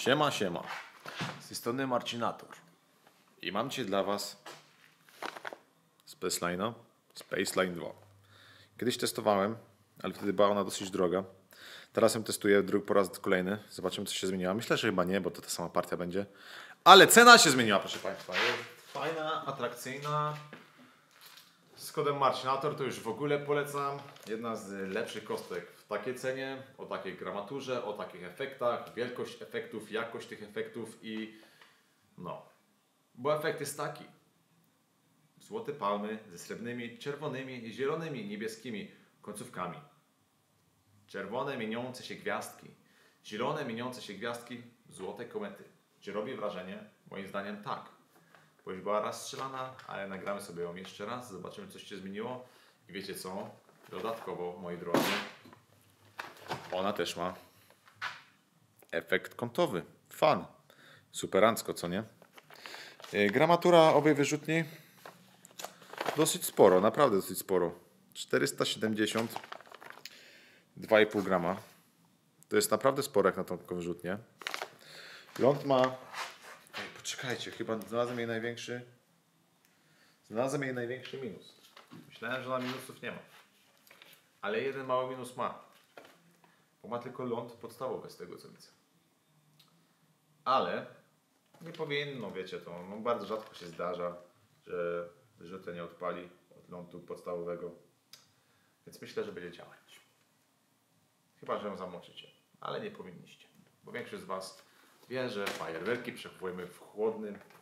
Siema, siema. Z tej strony Marcinator. I mam Cię dla Was Space Line'a Space-Line-II. Kiedyś testowałem, ale wtedy była ona dosyć droga. Teraz ją testuję po raz kolejny. Zobaczymy, co się zmieniła. Myślę, że chyba nie, bo to ta sama partia będzie. Ale cena się zmieniła, proszę Państwa. Fajna, atrakcyjna. Z kodem Marcinator to już w ogóle polecam. Jedna z lepszych kostek w takiej cenie, o takiej gramaturze, o takich efektach, wielkość efektów, jakość tych efektów i no. Bo efekt jest taki. Złote palmy ze srebrnymi, czerwonymi i zielonymi, niebieskimi końcówkami. Czerwone mieniące się gwiazdki, zielone mieniące się gwiazdki, złote komety. Czy robi wrażenie? Moim zdaniem tak. Bo już była raz strzelana, ale nagramy sobie ją jeszcze raz, zobaczymy, coś się zmieniło. I wiecie co? Dodatkowo, moi drodzy, ona też ma efekt kątowy. Fan. Superancko, co nie? Gramatura owej wyrzutni dosyć sporo, naprawdę dosyć sporo. 470, 2,5 grama. To jest naprawdę sporo jak na tą wyrzutnię. Ląd ma... Poczekajcie, chyba znalazłem jej największy minus. Myślałem, że na minusów nie ma. Ale jeden mały minus ma. Bo ma tylko ląd podstawowy z tego, co widzę. Ale nie powinno, wiecie to, no bardzo rzadko się zdarza, że wyrzutnia nie odpali od lądu podstawowego. Więc myślę, że będzie działać. Chyba, że ją zamoczycie. Ale nie powinniście. Bo większość z Was wie, że fajerwerki przechowujemy w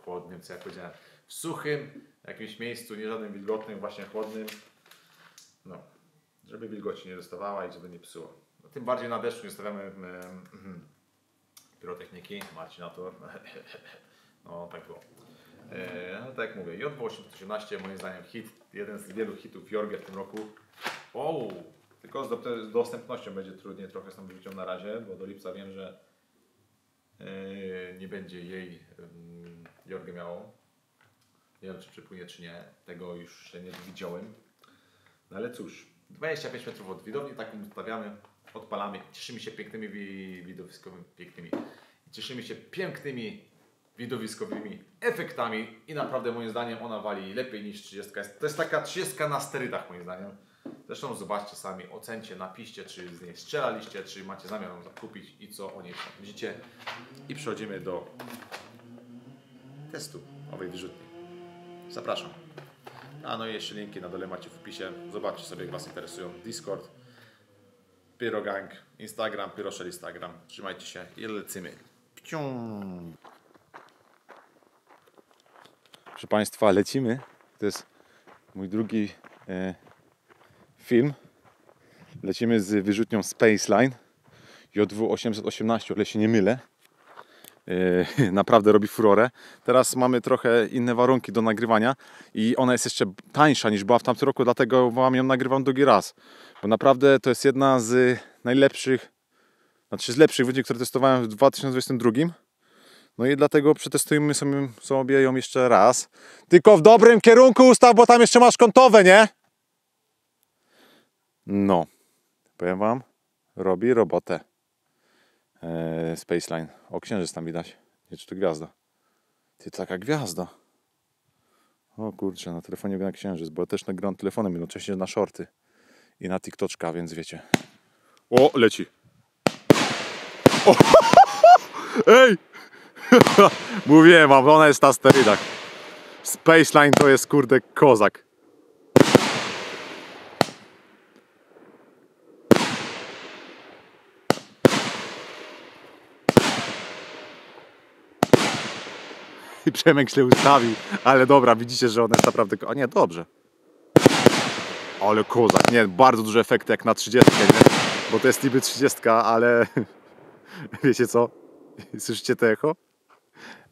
chłodnym, co ja powiedziałem, w suchym jakimś miejscu, nie żadnym wilgotnym, właśnie chłodnym. No, żeby wilgoci nie dostawała i żeby nie psuła. No, tym bardziej na deszczu nie stawiamy pirotechniki, Marcinator. No, tak było. No, tak jak mówię, JW818 moim zdaniem hit, jeden z wielu hitów Jorgia w tym roku. Wow! Tylko z dostępnością będzie trudniej trochę z tą wyrzutnią na razie, bo do lipca wiem, że nie będzie jej Jorgia miało. Nie wiem, czy przypłynie, czy nie. Tego już się nie widziałem. No ale cóż, 25 metrów od widowni, taką ustawiamy, odpalamy. Cieszymy się pięknymi widowiskowymi, cieszymy się pięknymi widowiskowymi efektami i naprawdę moim zdaniem ona wali lepiej niż 30. To jest taka 30 na sterydach moim zdaniem. Zresztą zobaczcie sami, ocencie, napiszcie, czy z niej strzelaliście, czy macie zamiar ją zakupić i co o niej sądzicie. I przechodzimy do testu owej wyrzutni. Zapraszam. A no i jeszcze linki na dole macie w opisie. Zobaczcie sobie, jak Was interesują. Discord, Pyro Gang, Instagram, Pyroshell Instagram. Trzymajcie się i lecimy. Pcium. Proszę Państwa, lecimy. To jest mój drugi... film. Lecimy z wyrzutnią Space Line JW818, o ile się nie mylę. Naprawdę robi furorę. Teraz mamy trochę inne warunki do nagrywania i ona jest jeszcze tańsza niż była w tamtym roku, dlatego Wam ją nagrywam drugi raz. Bo naprawdę to jest jedna z najlepszych, znaczy z lepszych wyrzutni, które testowałem w 2022. No i dlatego przetestujemy sobie ją jeszcze raz. Tylko w dobrym kierunku ustaw, bo tam jeszcze masz kątowe, nie? No, powiem Wam, robi robotę Space Line. O, księżyc tam widać. Nie, czy to gwiazda? Ty, taka gwiazda. O kurczę, na telefonie na księżyc, bo ja też nagrywam telefonem jednocześnie na shorty i na TikToczka, więc wiecie. O, leci. O, ej! Mówiłem Wam, ona jest na sterydach. Space Line to jest, kurde, kozak. Przemek się ustawił, ale dobra, widzicie, że ona jest naprawdę... A nie, dobrze. Ale kozak, nie, bardzo duże efekty jak na 30, nie? Bo to jest niby 30, ale... Wiecie co? Słyszycie to echo?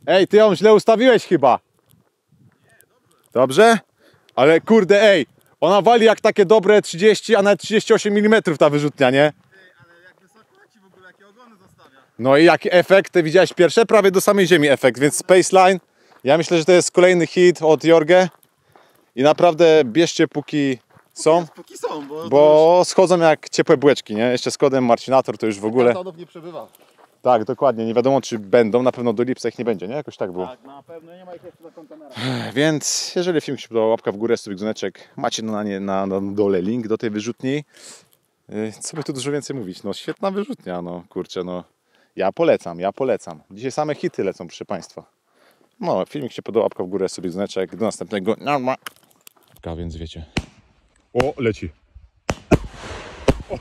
Ej, ty ją źle ustawiłeś chyba. Dobrze? Ale kurde, ej, ona wali jak takie dobre 30, a nawet 38 mm ta wyrzutnia, nie? No i jaki efekt? Ty widziałeś pierwsze? Prawie do samej ziemi efekt, więc Space Line. Ja myślę, że to jest kolejny hit od Jorgia. I naprawdę bierzcie póki są, bo schodzą jak ciepłe bułeczki, nie? Jeszcze z kodem Marcinator to już w ogóle... Kartonów nie przebywa. Tak, dokładnie. Nie wiadomo, czy będą. Na pewno do lipca ich nie będzie, nie? Jakoś tak było. Tak, na pewno nie ma ich jeszcze do kontenera. Więc jeżeli film się podobał, łapka w górę, subik, dzwoneczek. Macie na dole link do tej wyrzutni. Co by tu dużo więcej mówić? No świetna wyrzutnia, no kurczę, no. Ja polecam, ja polecam. Dzisiaj same hity lecą, proszę Państwa. No, filmik się podobał, łapka w górę, subik, dzwoneczek. Do następnego. A więc wiecie. O, leci. O.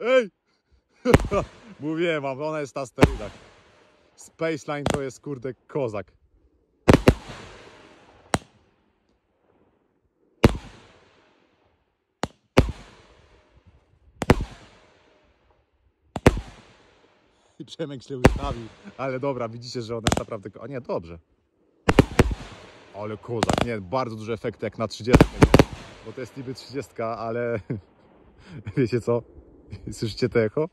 Ej! Mówię wam, ona jest na sterydach. Space Line to jest kurde kozak. I Przemek się ustawił, ale dobra, widzicie, że ona jest naprawdę... A nie, dobrze. Ale kozak, nie, bardzo duże efekty jak na 30, nie? Bo to jest niby 30, ale wiecie co? Słyszycie to echo?